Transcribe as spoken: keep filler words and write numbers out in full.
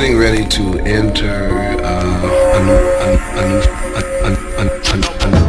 getting ready to enter uh, a new, a, a new, a, a, a, a, a, a,